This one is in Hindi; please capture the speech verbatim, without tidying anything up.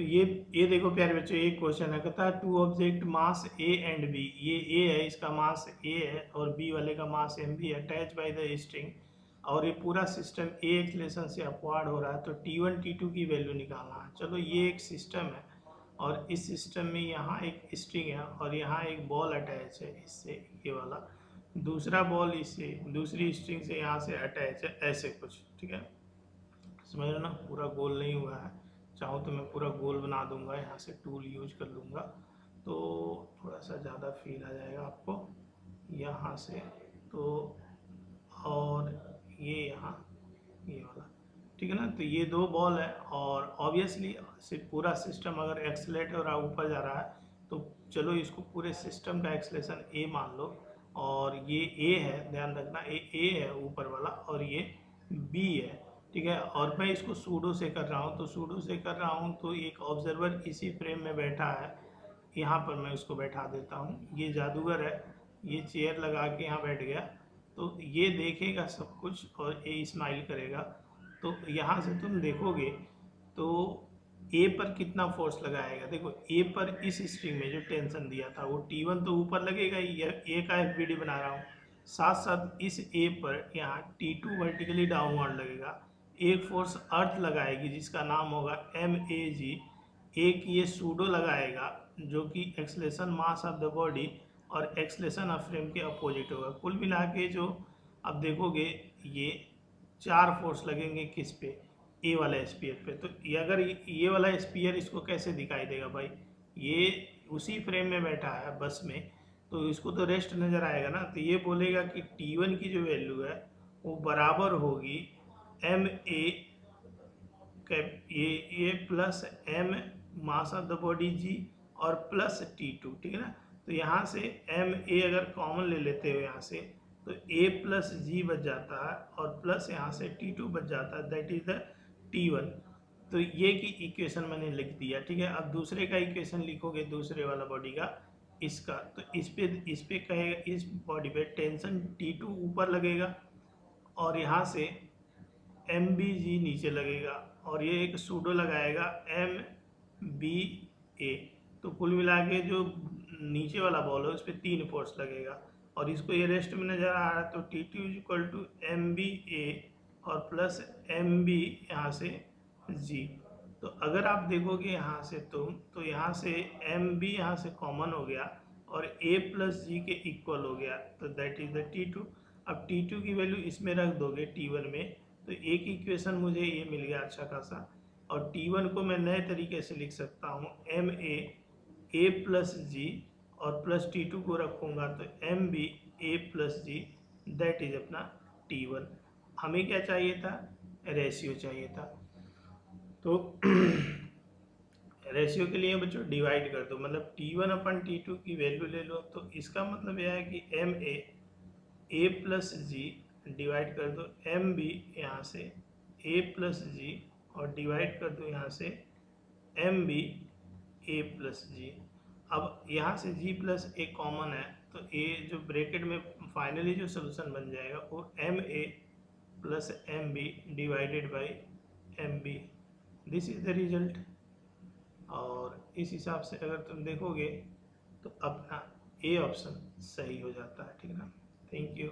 तो ये ये देखो प्यारे बच्चों, एक क्वेश्चन है, कहता है two object mass A and B, ये ए है, इसका मास ए है और बी वाले का mass M B, attach by the string, और ये पूरा सिस्टम ए एक्सलेशन से अपवार्ड हो रहा है, तो टी वन टी टू की वैल्यू निकालना है। चलो ये एक सिस्टम है और इस सिस्टम में यहाँ एक स्ट्रिंग है और यहाँ एक बॉल अटैच है, इससे ये वाला दूसरा बॉल इससे दूसरी स्ट्रिंग से यहाँ से अटैच है, ऐसे कुछ, ठीक है, समझ रहे हो ना। पूरा गोल नहीं हुआ है, चाहूँ तो मैं पूरा गोल बना दूंगा, यहाँ से टूल यूज कर लूँगा तो थोड़ा सा ज़्यादा फील आ जाएगा आपको, यहाँ से तो, और ये यहाँ ये वाला, ठीक है ना। तो ये दो बॉल है और ऑब्वियसली से पूरा सिस्टम अगर एक्सलेट हो रहा है, ऊपर जा रहा है, तो चलो इसको पूरे सिस्टम का एक्सलेशन ए मान लो, और ये ए है, ध्यान रखना ये ए है ऊपर वाला और ये बी है, ठीक है। और मैं इसको सूडो से कर रहा हूँ, तो सूडो से कर रहा हूँ तो एक ऑब्जर्वर इसी फ्रेम में बैठा है, यहाँ पर मैं उसको बैठा देता हूँ, ये जादूगर है, ये चेयर लगा के यहाँ बैठ गया, तो ये देखेगा सब कुछ और ये स्माइल करेगा। तो यहाँ से तुम देखोगे तो ए पर कितना फोर्स लगाएगा, देखो ए पर इस स्ट्रिंग में जो टेंशन दिया था वो टी वन तो ऊपर लगेगा ही, ए का एफ बी डी बना रहा हूँ, साथ साथ इस ए पर यहाँ टी टू वर्टिकली डाउनवर्ड लगेगा, एक फोर्स अर्थ लगाएगी जिसका नाम होगा एम ए जी, एक ये सूडो लगाएगा जो कि acceleration mass of the body और एक्सलेशन ऑफ फ्रेम के अपोजिट होगा। कुल मिला के जो अब देखोगे ये चार फोर्स लगेंगे किस पे, ए वाला स्पीयर पे। तो ये अगर ये वाला स्पीयर इसको कैसे दिखाई देगा भाई, ये उसी फ्रेम में बैठा है बस में, तो इसको तो रेस्ट नज़र आएगा ना, तो ये बोलेगा कि टी वन की जो वैल्यू है वो बराबर होगी M A cap A A plus M mass of the body g और प्लस टी टू, ठीक है ना। तो यहाँ से एम ए अगर कॉमन ले लेते हो यहाँ से, तो ए प्लस जी बच जाता है और प्लस यहाँ से टी टू बच जाता है, that is the T one. तो ये की इक्वेशन मैंने लिख दिया, ठीक है। अब दूसरे का इक्वेशन लिखोगे, दूसरे वाला बॉडी का, इसका तो इस पर इस पर कहेगा, इस बॉडी पे टेंशन टी टू ऊपर लगेगा और यहाँ से एम बी जी नीचे लगेगा और ये एक सूडो लगाएगा एम बी ए। तो कुल मिला के जो नीचे वाला बॉल है उस पर तीन फोर्स लगेगा और इसको ये रेस्ट में नज़र आ रहा है, तो T two is equal to M B A और प्लस एम बी यहाँ से जी। तो अगर आप देखोगे यहाँ से तुम, तो यहाँ से एम बी यहाँ से कॉमन हो गया और ए प्लस जी के इक्वल हो गया, तो that is the T two. अब टी टू की वैल्यू इसमें रख दोगे टी वन में, तो एक इक्वेशन मुझे ये मिल गया अच्छा खासा। और टी वन को मैं नए तरीके से लिख सकता हूँ, एम ए ए प्लस जी और प्लस टी टू को रखूँगा तो M B A plus g, that is अपना टी वन। हमें क्या चाहिए था, रेशियो चाहिए था, तो रेशियो के लिए बच्चों डिवाइड कर दो, मतलब टी वन अपन टी टू की वैल्यू ले लो, तो इसका मतलब यह है कि M A A plus g divide कर दो एम बी यहाँ से ए प्लस जी और डिवाइड कर दो यहाँ से M B A plus g. अब यहाँ से जी प्लस ए कॉमन है, तो ए जो ब्रैकेट में फाइनली जो सोल्यूशन बन जाएगा वो M A plus M B divided by M B, this is the result. और इस हिसाब से अगर तुम देखोगे तो अपना ए ऑप्शन सही हो जाता है, ठीक है ना। Thank you.